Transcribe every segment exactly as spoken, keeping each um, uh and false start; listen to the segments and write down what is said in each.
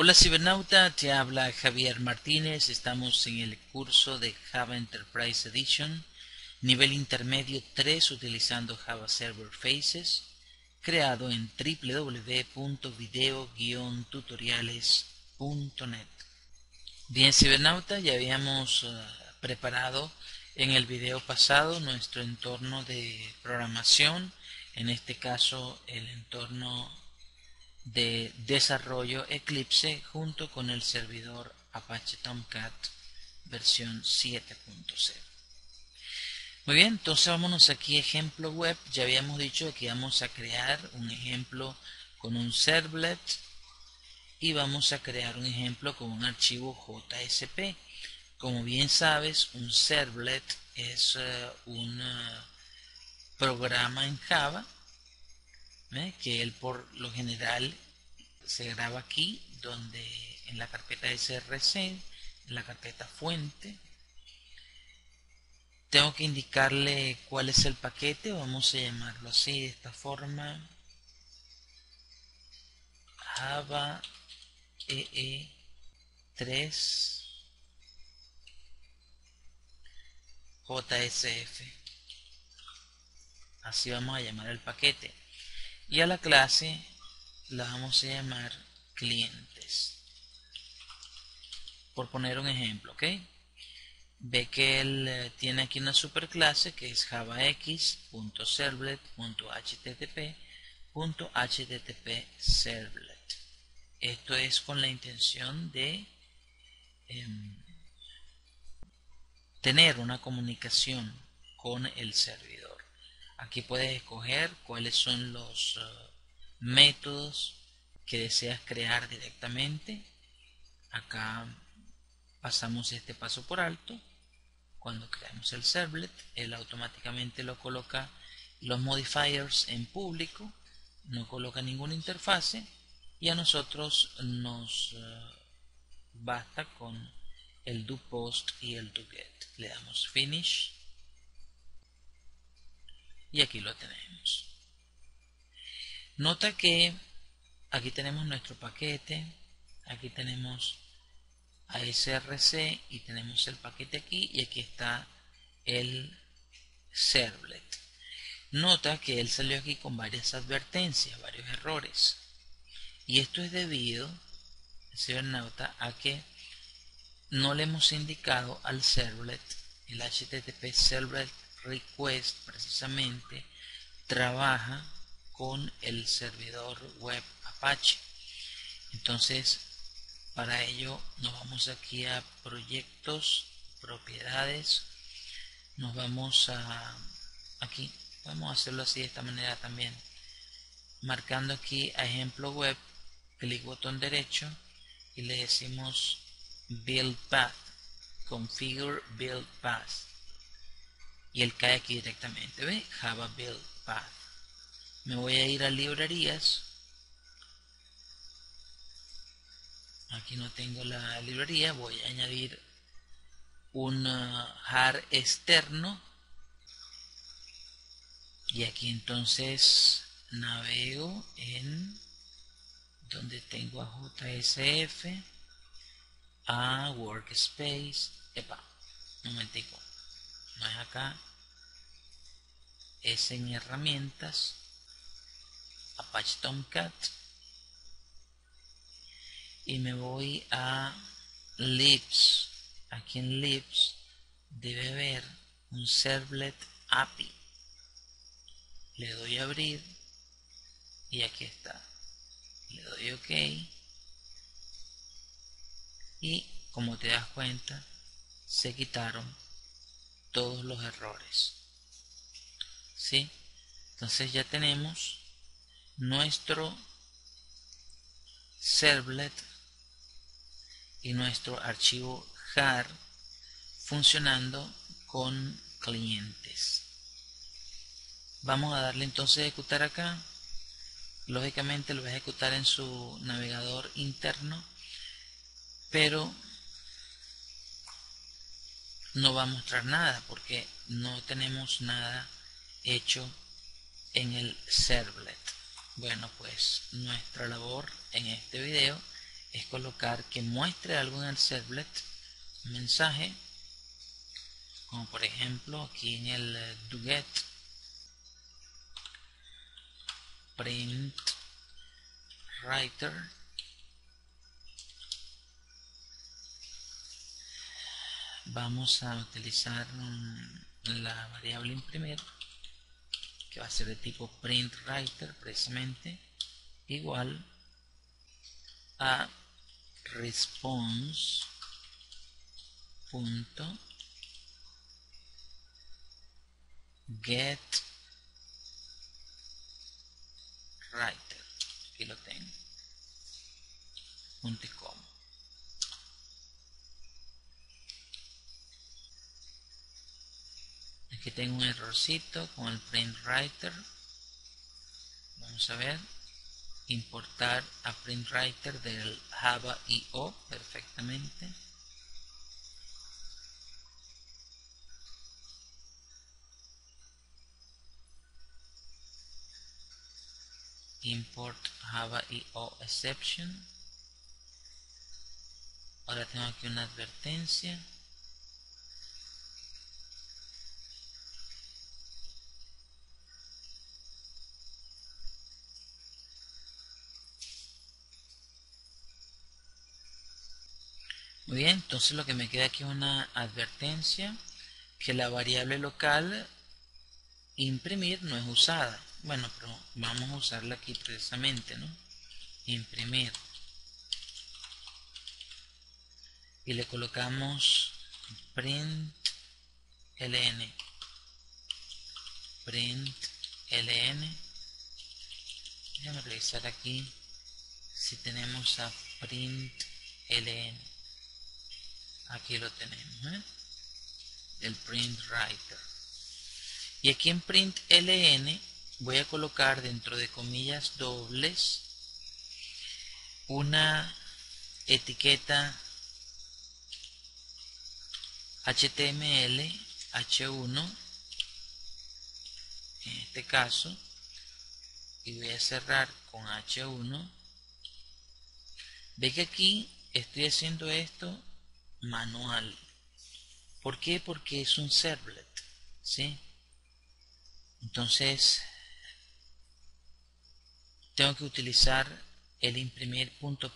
Hola cibernauta, te habla Javier Martínez. Estamos en el curso de Java Enterprise Edition, nivel intermedio tres, utilizando Java Server Faces, creado en doble u doble u doble u punto video guión tutoriales punto net. Bien cibernauta, ya habíamos uh, preparado en el video pasado nuestro entorno de programación, en este caso el entorno de desarrollo Eclipse junto con el servidor Apache Tomcat versión siete punto cero. Muy bien, entonces vámonos aquí a ejemplo web. Ya habíamos dicho que vamos a crear un ejemplo con un servlet y vamos a crear un ejemplo con un archivo J S P. Como bien sabes, un servlet es uh, un uh, programa en Java, ¿eh? Que él por lo general se graba aquí, donde en la carpeta src, en la carpeta fuente. Tengo que indicarle cuál es el paquete, vamos a llamarlo así, de esta forma, Java E E tres J S F, así vamos a llamar el paquete, y a la clase la vamos a llamar clientes, por poner un ejemplo, ¿ok? Ve que él tiene aquí una superclase que es javax punto servlet punto http punto httpservlet. Esto es con la intención de eh, tener una comunicación con el servidor. Aquí puedes escoger cuáles son los uh, métodos que deseas crear directamente. Acá pasamos este paso por alto. Cuando creamos el servlet, él automáticamente lo coloca los modifiers en público, no coloca ninguna interfase y a nosotros nos uh, basta con el do post y el do get. Le damos finish y aquí lo tenemos. Nota que aquí tenemos nuestro paquete, aquí tenemos A S R C y tenemos el paquete aquí, y aquí está el servlet. Nota que él salió aquí con varias advertencias, varios errores, y esto es debido, cibernauta, a que no le hemos indicado al servlet el H T T P servlet request. Precisamente trabaja con el servidor web Apache. Entonces, para ello nos vamos aquí a proyectos, propiedades, nos vamos a aquí, vamos a hacerlo así de esta manera también, marcando aquí a ejemplo web, clic botón derecho y le decimos Build Path, Configure Build Path, y él cae aquí directamente, ¿ve? Java Build Path. Me voy a ir a librerías. Aquí no tengo la librería, voy a añadir un uh, jar externo y aquí entonces navego en donde tengo a J S F, a Workspace, epa, un momentico, no es acá, es en herramientas, Apache Tomcat, y me voy a libs. Aquí en libs debe haber un servlet A P I, le doy a abrir y aquí está, le doy ok y como te das cuenta se quitaron todos los errores, ¿sí? Entonces ya tenemos nuestro servlet y nuestro archivo jar funcionando con clientes. Vamos a darle entonces a ejecutar acá. Lógicamente lo va a ejecutar en su navegador interno, pero no va a mostrar nada porque no tenemos nada hecho en el servlet. Bueno, pues nuestra labor en este video es colocar que muestre algo en el servlet, un mensaje, como por ejemplo aquí en el doGet PrintWriter vamos a utilizar la variable imprimir, que va a ser de tipo PrintWriter precisamente, igual a response punto get writer, aquí lo tengo, punto y coma. Aquí tengo un errorcito con el PrintWriter. Vamos a ver, importar a PrintWriter del java punto i o perfectamente. Import java punto i o exception. Ahora tengo aquí una advertencia. Muy bien, entonces lo que me queda aquí es una advertencia que la variable local imprimir no es usada. Bueno, pero vamos a usarla aquí precisamente, ¿no? Imprimir. Y le colocamos println. Println. Déjame revisar aquí si tenemos a println. Aquí lo tenemos, ¿eh? El PrintWriter. Y aquí en println voy a colocar dentro de comillas dobles una etiqueta H T M L hache uno en este caso, y voy a cerrar con hache uno. Ve que aquí estoy haciendo esto manual. ¿Por qué? Porque es un servlet, ¿sí? Entonces tengo que utilizar el imprimir.println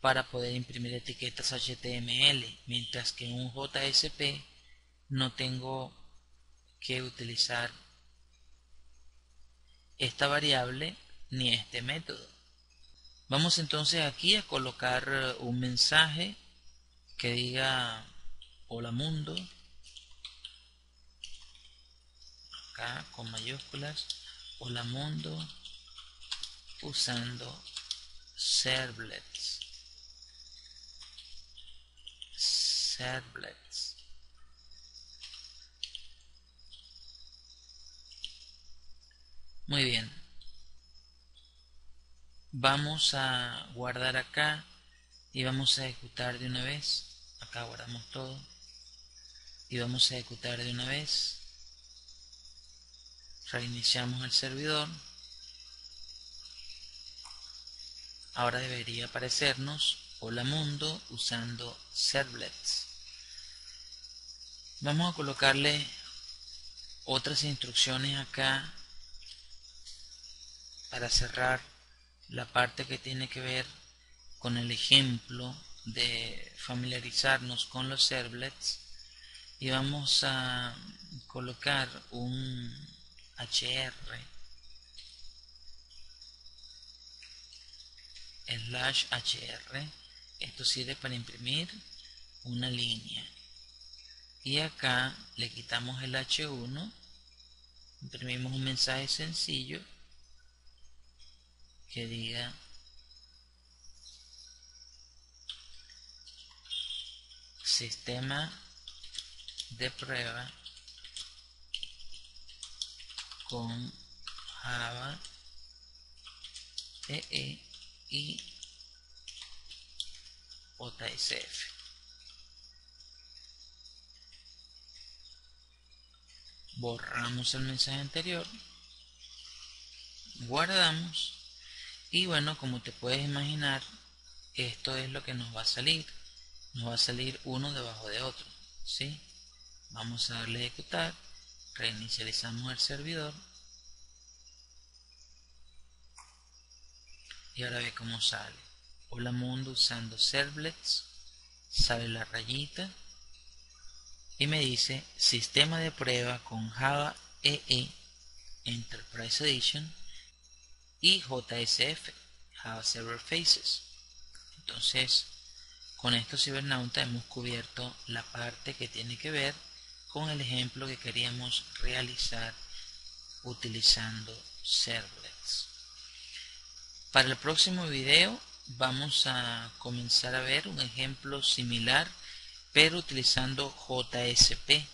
para poder imprimir etiquetas H T M L, mientras que en un J S P no tengo que utilizar esta variable ni este método. Vamos entonces aquí a colocar un mensaje que diga hola mundo, acá con mayúsculas, hola mundo usando servlets. Servlets. Muy bien. Vamos a guardar acá y vamos a ejecutar de una vez. Acá guardamos todo y vamos a ejecutar de una vez. Reiniciamos el servidor. Ahora debería aparecernos hola mundo usando servlets. Vamos a colocarle otras instrucciones acá para cerrar la parte que tiene que ver con el ejemplo de familiarizarnos con los servlets, y vamos a colocar un hr slash hr. Esto sirve para imprimir una línea, y acá le quitamos el hache uno, imprimimos un mensaje sencillo que diga sistema de prueba con Java E E y J S F. Borramos el mensaje anterior, guardamos. Y bueno, como te puedes imaginar, esto es lo que nos va a salir. Nos va a salir uno debajo de otro, ¿sí? Vamos a darle a ejecutar. Reinicializamos el servidor. Y ahora ve cómo sale. Hola mundo usando servlets. Sale la rayita. Y me dice sistema de prueba con Java E E Enterprise Edition y J S F Java Server Faces. Entonces, con esto cibernauta hemos cubierto la parte que tiene que ver con el ejemplo que queríamos realizar utilizando servlets. Para el próximo video vamos a comenzar a ver un ejemplo similar, pero utilizando J S P,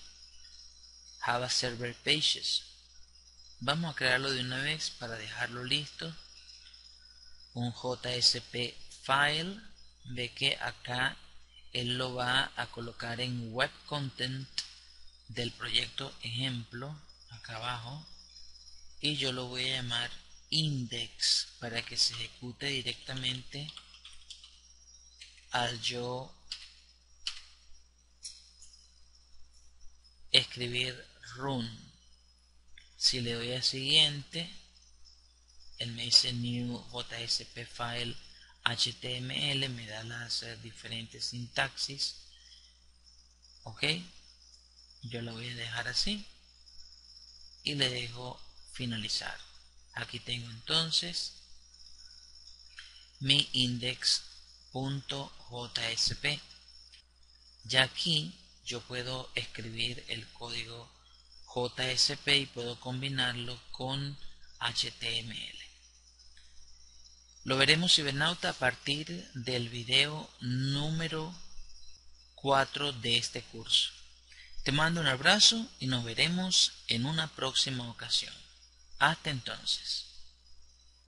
Java Server Pages. Vamos a crearlo de una vez para dejarlo listo. Un J S P file, ve que acá él lo va a colocar en web content del proyecto ejemplo, acá abajo, y yo lo voy a llamar index para que se ejecute directamente al yo escribir run. Si le doy a siguiente, él me dice new J S P file H T M L, me da las diferentes sintaxis. Ok, yo lo voy a dejar así y le dejo finalizar. Aquí tengo entonces mi index.jsp. Ya aquí yo puedo escribir el código J S P y puedo combinarlo con H T M L. Lo veremos, cibernauta, a partir del video número cuatro de este curso. Te mando un abrazo y nos veremos en una próxima ocasión. Hasta entonces.